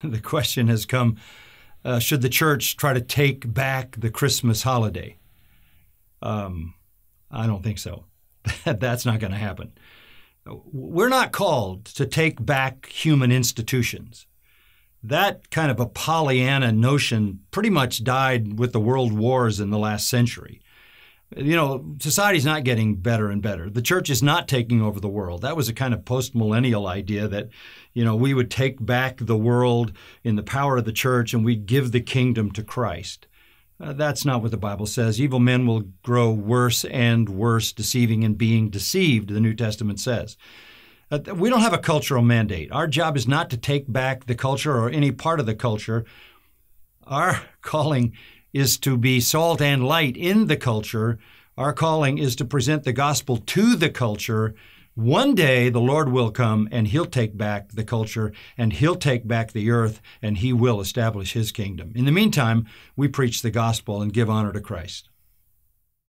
The question has come, should the church try to take back the Christmas holiday? I don't think so. That's not going to happen. We're not called to take back human institutions. That kind of a Pollyanna notion pretty much died with the world wars in the last century. You know, society's not getting better and better. The church is not taking over the world. That was a kind of post-millennial idea that, you know, we would take back the world in the power of the church and we'd give the kingdom to Christ. That's not what the Bible says. Evil men will grow worse and worse, deceiving and being deceived, the New Testament says. We don't have a cultural mandate. Our job is not to take back the culture or any part of the culture. Our calling is to be salt and light in the culture. Our calling is to present the gospel to the culture. One day the Lord will come and He'll take back the culture and He'll take back the earth and He will establish His kingdom. In the meantime, we preach the gospel and give honor to Christ.